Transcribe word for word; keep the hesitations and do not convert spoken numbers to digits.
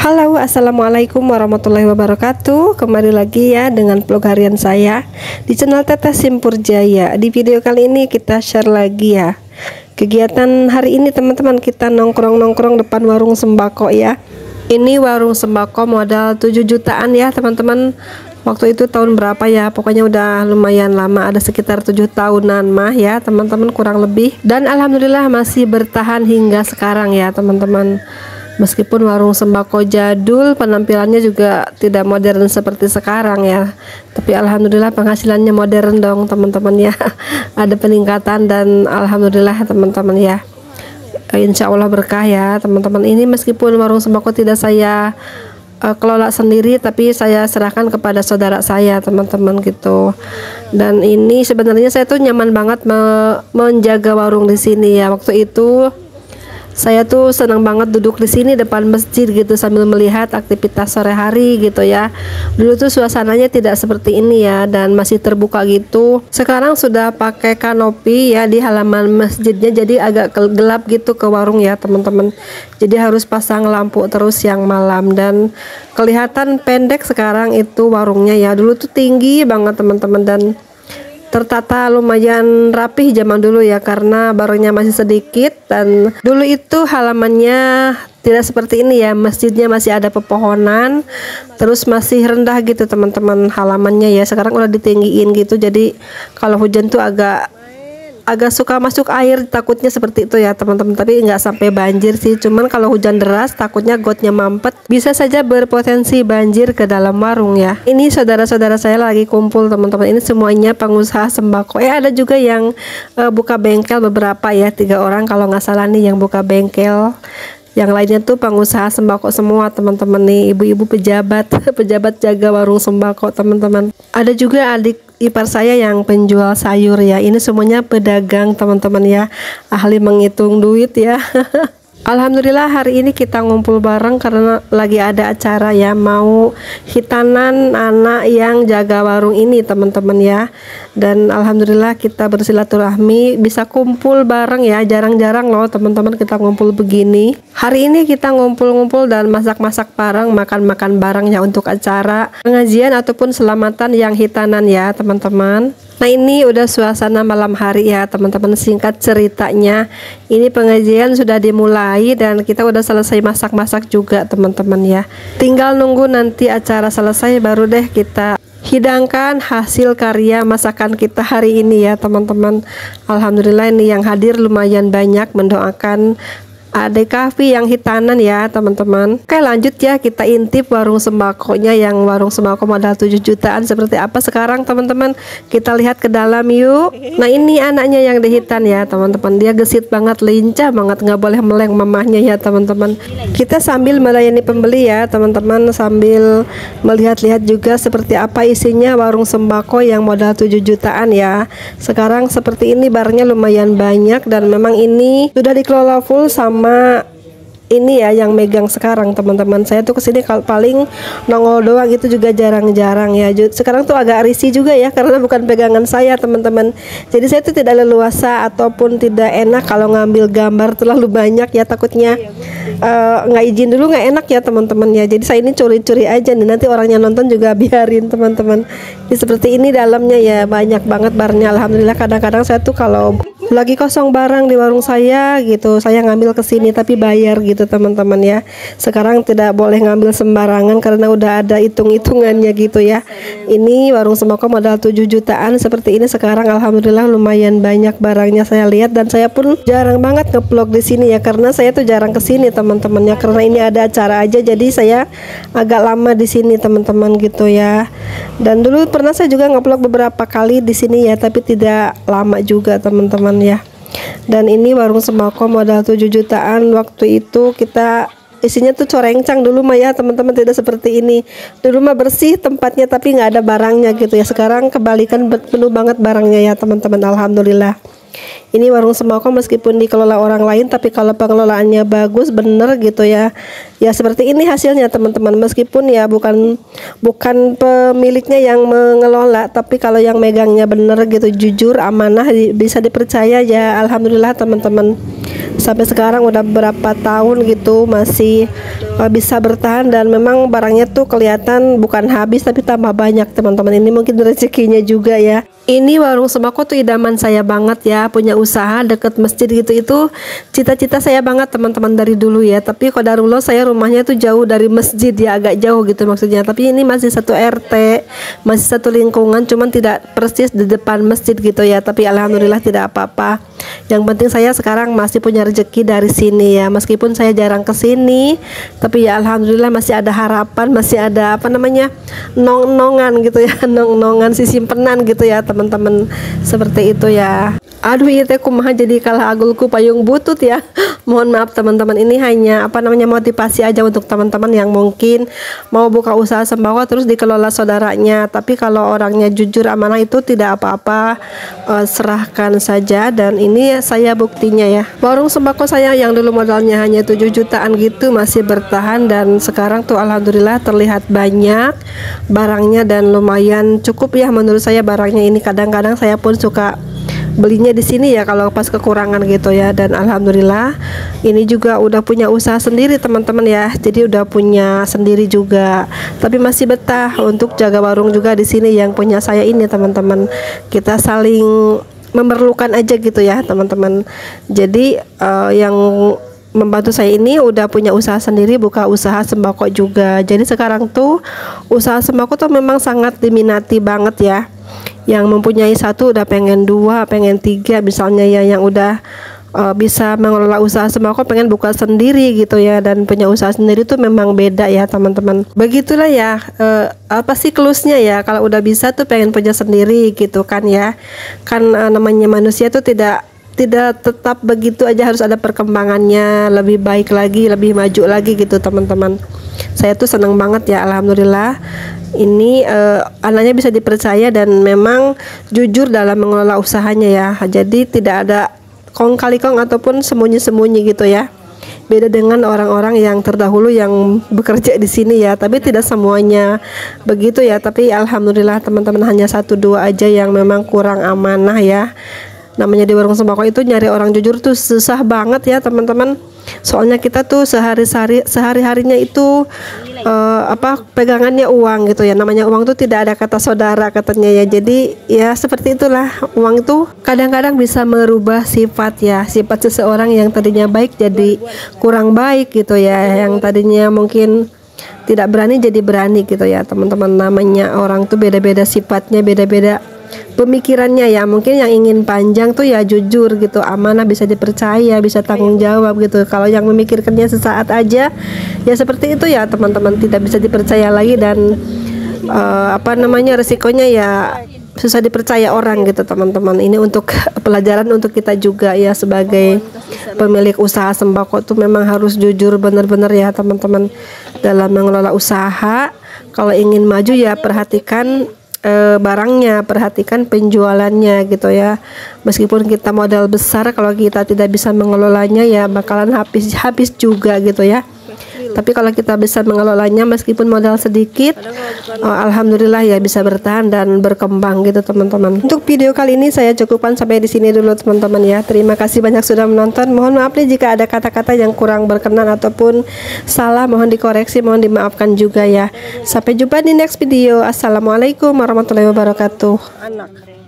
Halo, assalamualaikum warahmatullahi wabarakatuh. Kembali lagi ya dengan vlog harian saya di channel Teteh Simpur Jaya. Di video kali ini kita share lagi ya kegiatan hari ini teman-teman. Kita nongkrong-nongkrong depan warung sembako ya. Ini warung sembako modal tujuh jutaan ya teman-teman. Waktu itu tahun berapa ya, pokoknya udah lumayan lama, ada sekitar tujuh tahunan mah ya teman-teman kurang lebih. Dan alhamdulillah masih bertahan hingga sekarang ya teman-teman. Meskipun warung sembako jadul, penampilannya juga tidak modern seperti sekarang ya, tapi alhamdulillah penghasilannya modern dong teman-teman ya. Ada peningkatan dan alhamdulillah teman-teman ya, insya Allah berkah ya teman-teman. Ini meskipun warung sembako tidak saya uh, kelola sendiri, tapi saya serahkan kepada saudara saya teman-teman gitu. Dan ini sebenarnya saya tuh nyaman banget me menjaga warung di sini ya. Waktu itu saya tuh senang banget duduk di sini depan masjid gitu sambil melihat aktivitas sore hari gitu ya. Dulu tuh suasananya tidak seperti ini ya, dan masih terbuka gitu. Sekarang sudah pakai kanopi ya di halaman masjidnya, jadi agak gelap gitu ke warung ya teman-teman. Jadi harus pasang lampu terus yang malam, dan kelihatan pendek sekarang itu warungnya ya. Dulu tuh tinggi banget teman-teman dan tertata lumayan rapih zaman dulu ya, karena barangnya masih sedikit. Dan dulu itu halamannya tidak seperti ini ya, masjidnya masih ada pepohonan, terus masih rendah gitu teman-teman halamannya ya. Sekarang udah ditinggiin gitu, jadi kalau hujan tuh agak agak suka masuk air, takutnya seperti itu ya teman-teman. Tapi nggak sampai banjir sih, cuman kalau hujan deras takutnya gotnya mampet, bisa saja berpotensi banjir ke dalam warung ya. Ini saudara-saudara saya lagi kumpul teman-teman, ini semuanya pengusaha sembako ya. Eh, ada juga yang uh, buka bengkel beberapa ya, tiga orang kalau nggak salah nih yang buka bengkel. Yang lainnya tuh pengusaha sembako semua teman-teman nih, ibu-ibu pejabat pejabat jaga warung sembako teman-teman. Ada juga adik ipar saya yang penjual sayur ya. Ini semuanya pedagang teman-teman ya, ahli menghitung duit ya. Alhamdulillah hari ini kita ngumpul bareng karena lagi ada acara ya, mau hitanan anak yang jaga warung ini teman-teman ya. Dan alhamdulillah kita bersilaturahmi, bisa kumpul bareng ya, jarang-jarang loh teman-teman kita ngumpul begini. Hari ini kita ngumpul-ngumpul dan masak-masak bareng, makan-makan barengnya untuk acara pengajian ataupun selamatan yang hitanan ya teman-teman. Nah ini udah suasana malam hari ya teman-teman. Singkat ceritanya, ini pengajian sudah dimulai dan kita udah selesai masak-masak juga teman-teman ya. Tinggal nunggu nanti acara selesai baru deh kita hidangkan hasil karya masakan kita hari ini ya teman-teman. Alhamdulillah ini yang hadir lumayan banyak mendoakan adik kafe yang hitanan ya teman-teman. Oke lanjut ya, kita intip warung sembakonya, yang warung sembako modal tujuh jutaan seperti apa sekarang teman-teman. Kita lihat ke dalam yuk. Nah ini anaknya yang dihitan ya teman-teman. Dia gesit banget, lincah banget, nggak boleh meleng mamahnya ya teman-teman. Kita sambil melayani pembeli ya teman-teman, sambil melihat-lihat juga seperti apa isinya warung sembako yang modal tujuh jutaan ya. Sekarang seperti ini, barangnya lumayan banyak dan memang ini sudah dikelola full sama sama ini ya yang megang sekarang teman-teman. Saya tuh kesini kalau paling nongol doang, itu juga jarang-jarang ya. Sekarang tuh agak risih juga ya, karena bukan pegangan saya teman-teman. Jadi saya tuh tidak leluasa ataupun tidak enak kalau ngambil gambar terlalu banyak ya, takutnya nggak uh, izin dulu nggak enak ya teman-teman ya. Jadi saya ini curi-curi aja nih, nanti orangnya nonton juga biarin teman-teman. Jadi seperti ini dalamnya ya, banyak banget barnya. Alhamdulillah kadang-kadang saya tuh kalau lagi kosong barang di warung saya gitu, saya ngambil ke sini tapi bayar gitu teman-teman ya. Sekarang tidak boleh ngambil sembarangan karena udah ada hitung-hitungannya gitu ya. Ini warung sembako modal tujuh jutaan seperti ini sekarang. Alhamdulillah lumayan banyak barangnya saya lihat, dan saya pun jarang banget nge-vlog di sini ya, karena saya tuh jarang ke sini teman-teman ya, karena ini ada acara aja jadi saya agak lama di sini teman-teman gitu ya. Dan dulu pernah saya juga nge-vlog beberapa kali di sini ya, tapi tidak lama juga teman-teman ya. Dan ini warung sembako modal tujuh jutaan. Waktu itu kita isinya tuh corengcang dulu mah ya teman-teman, tidak seperti ini. Dulu mah bersih tempatnya tapi nggak ada barangnya gitu ya. Sekarang kebalikan, penuh banget barangnya ya teman-teman. Alhamdulillah. Ini warung sembako meskipun dikelola orang lain, tapi kalau pengelolaannya bagus bener gitu ya, ya seperti ini hasilnya teman-teman. Meskipun ya bukan bukan pemiliknya yang mengelola, tapi kalau yang megangnya bener gitu, jujur, amanah, di, bisa dipercaya ya. Alhamdulillah teman-teman, sampai sekarang udah berapa tahun gitu masih uh, bisa bertahan, dan memang barangnya tuh kelihatan bukan habis tapi tambah banyak teman-teman. Ini mungkin rezekinya juga ya. Ini warung sembako tuh idaman saya banget ya, punya usaha deket masjid gitu, itu cita-cita saya banget teman-teman dari dulu ya. Tapi qadarullah saya rumahnya tuh jauh dari masjid ya, agak jauh gitu maksudnya, tapi ini masih satu R T, masih satu lingkungan, cuman tidak persis di depan masjid gitu ya. Tapi alhamdulillah tidak apa-apa, yang penting saya sekarang masih punya rezeki dari sini ya. Meskipun saya jarang kesini, tapi ya alhamdulillah masih ada harapan, masih ada apa namanya nong-nongan gitu ya, nong-nongan si simpenan gitu ya teman teman-teman, seperti itu ya. Aduh iya teh kumaha jadi kalah agulku payung butut ya. Mohon maaf teman-teman, ini hanya apa namanya motivasi aja untuk teman-teman yang mungkin mau buka usaha sembako terus dikelola saudaranya. Tapi kalau orangnya jujur amanah itu tidak apa-apa, eh, serahkan saja, dan ini saya buktinya ya. Warung sembako saya yang dulu modalnya hanya tujuh jutaan gitu masih bertahan, dan sekarang tuh alhamdulillah terlihat banyak barangnya dan lumayan cukup ya menurut saya barangnya ini. Kadang-kadang saya pun suka belinya di sini ya kalau pas kekurangan gitu ya. Dan alhamdulillah ini juga udah punya usaha sendiri teman-teman ya, jadi udah punya sendiri juga, tapi masih betah untuk jaga warung juga di sini yang punya saya ini teman-teman. Kita saling memerlukan aja gitu ya teman-teman. Jadi uh, yang membantu saya ini udah punya usaha sendiri, buka usaha sembako juga. Jadi sekarang tuh usaha sembako tuh memang sangat diminati banget ya. Yang mempunyai satu udah pengen dua, pengen tiga misalnya ya. Yang udah uh, bisa mengelola usaha sembako pengen buka sendiri gitu ya, dan punya usaha sendiri tuh memang beda ya teman-teman. Begitulah ya, uh, apa sih klusnya ya, kalau udah bisa tuh pengen punya sendiri gitu kan ya. Kan uh, namanya manusia tuh tidak tidak tetap begitu aja, harus ada perkembangannya, lebih baik lagi, lebih maju lagi gitu teman-teman. Saya tuh senang banget ya alhamdulillah ini eh, anaknya bisa dipercaya dan memang jujur dalam mengelola usahanya ya. Jadi tidak ada kong kali kong ataupun sembunyi-sembunyi gitu ya. Beda dengan orang-orang yang terdahulu yang bekerja di sini ya, tapi tidak semuanya begitu ya. Tapi alhamdulillah teman-teman hanya satu dua aja yang memang kurang amanah ya. Namanya di warung sembako itu nyari orang jujur tuh susah banget ya teman-teman. Soalnya kita tuh sehari-hari sehari-harinya itu uh, apa pegangannya uang gitu ya. Namanya uang tuh tidak ada kata saudara katanya ya. Jadi ya seperti itulah, uang itu kadang-kadang bisa merubah sifat ya. Sifat seseorang yang tadinya baik jadi kurang baik gitu ya. Yang tadinya mungkin tidak berani jadi berani gitu ya teman-teman. Namanya orang tuh beda-beda sifatnya, beda-beda pemikirannya ya. Mungkin yang ingin panjang tuh ya jujur gitu, amanah, bisa dipercaya, bisa tanggung jawab gitu. Kalau yang memikirkannya sesaat aja ya seperti itu ya teman-teman, tidak bisa dipercaya lagi, dan uh, apa namanya resikonya ya susah dipercaya orang gitu teman-teman. Ini untuk pelajaran untuk kita juga ya, sebagai pemilik usaha sembako tuh memang harus jujur bener-bener ya teman-teman dalam mengelola usaha. Kalau ingin maju ya perhatikan E, barangnya, perhatikan penjualannya gitu ya. Meskipun kita modal besar, kalau kita tidak bisa mengelolanya ya bakalan habis habis juga gitu ya. Tapi kalau kita bisa mengelolanya meskipun modal sedikit, e, alhamdulillah ya bisa bertahan dan berkembang gitu teman-teman. Untuk video kali ini saya cukupkan sampai di sini dulu teman-teman ya. Terima kasih banyak sudah menonton. Mohon maaf nih jika ada kata-kata yang kurang berkenan ataupun salah, mohon dikoreksi, mohon dimaafkan juga ya. Sampai jumpa di next video. Assalamualaikum warahmatullahi wabarakatuh. Anak